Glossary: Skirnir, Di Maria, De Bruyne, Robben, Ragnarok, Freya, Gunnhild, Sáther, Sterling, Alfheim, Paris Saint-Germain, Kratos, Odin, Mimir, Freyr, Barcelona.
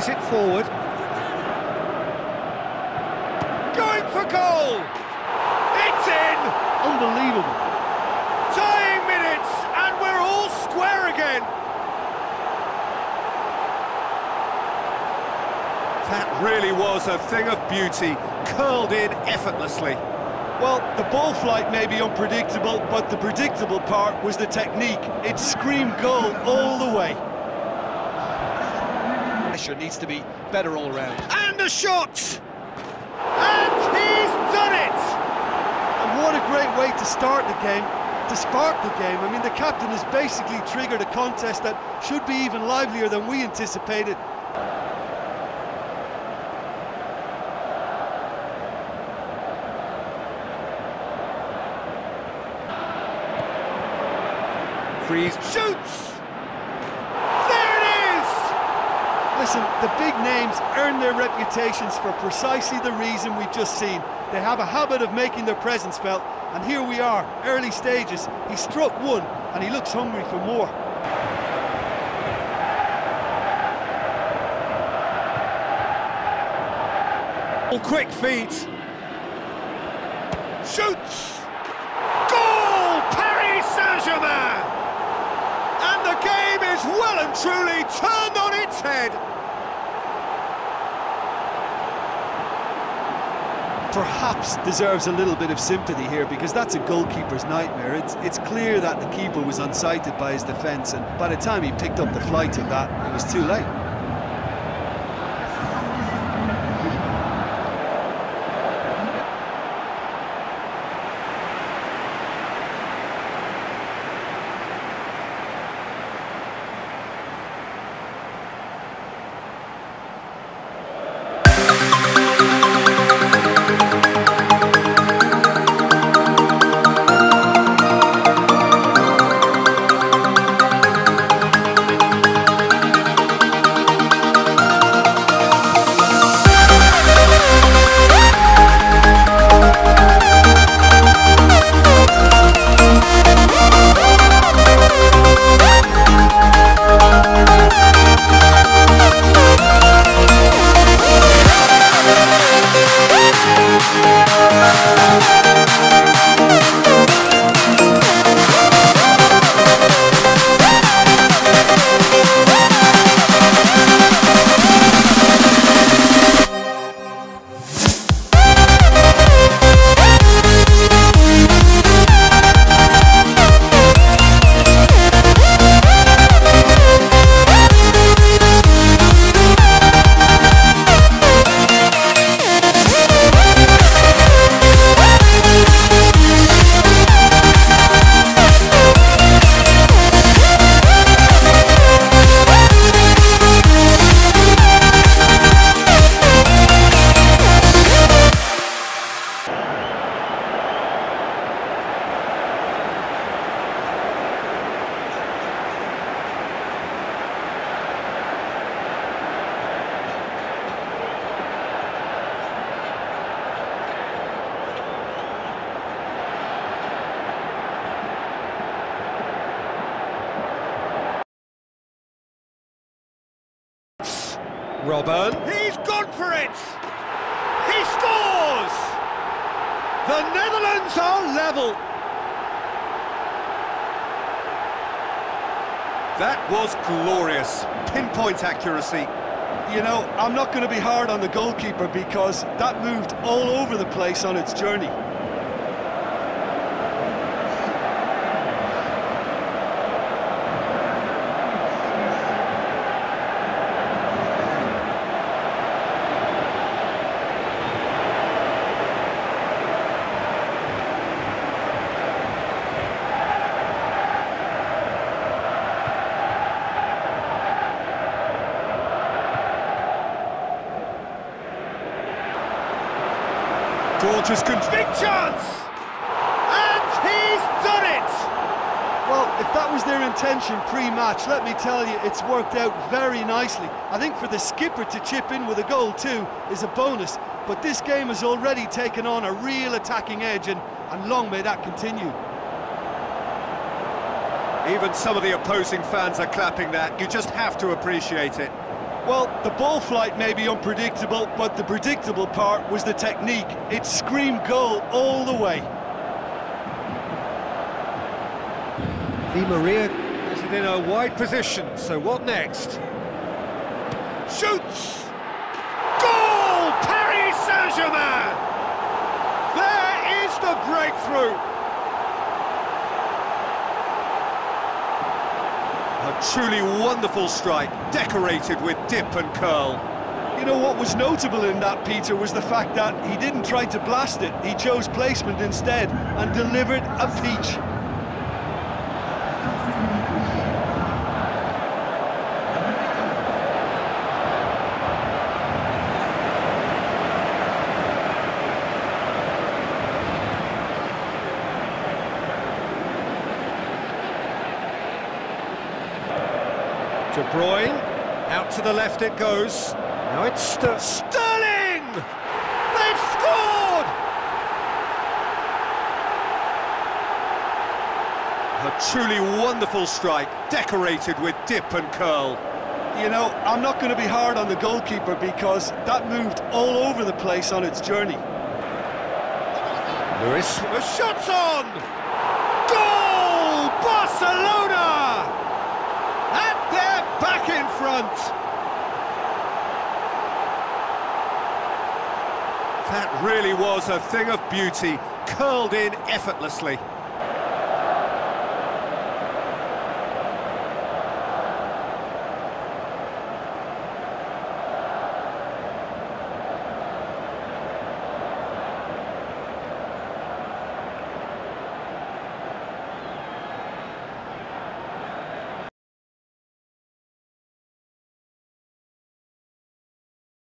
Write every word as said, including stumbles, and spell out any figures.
place it forward. Going for goal! It's in! Unbelievable. Tying minutes, and we're all square again. That really was a thing of beauty, curled in effortlessly. Well, the ball flight may be unpredictable, but the predictable part was the technique. It screamed goal all the way. Pressure needs to be better all round. And a shot! And he's done it! And what a great way to start the game, to spark the game. I mean, the captain has basically triggered a contest that should be even livelier than we anticipated. Freeze shoots! There it is! Listen, the big names earn their reputations for precisely the reason we've just seen. They have a habit of making their presence felt, and here we are, early stages. He struck one, and he looks hungry for more. Quick feet. Shoots! Goal! Paris Saint-Germain! The game is well and truly turned on its head. Perhaps deserves a little bit of sympathy here, because that's a goalkeeper's nightmare. It's, it's clear that the keeper was unsighted by his defence, and by the time he picked up the flight of that, it was too late. Robben, he's gone for it! He scores! The Netherlands are level! That was glorious, pinpoint accuracy. You know, I'm not going to be hard on the goalkeeper, because that moved all over the place on its journey. Gorgeous, big chance! And he's done it! Well, if that was their intention pre-match, let me tell you, it's worked out very nicely. I think for the skipper to chip in with a goal too is a bonus, but this game has already taken on a real attacking edge, and, and long may that continue. Even some of the opposing fans are clapping that. You just have to appreciate it. Well, the ball flight may be unpredictable, but the predictable part was the technique. It screamed goal all the way. Di Maria is in a wide position, so what next? Shoots! Goal! Paris Saint-Germain! There is the breakthrough! A truly wonderful strike, decorated with dip and curl. You know, what was notable in that, Peter, was the fact that he didn't try to blast it. He chose placement instead and delivered a peach. De Bruyne, out to the left it goes. Now it's Ster Sterling! They've scored! A truly wonderful strike, decorated with dip and curl. You know, I'm not going to be hard on the goalkeeper because that moved all over the place on its journey. Lewis, the shot's on! Goal! Barcelona! They're back in front! That really was a thing of beauty, curled in effortlessly.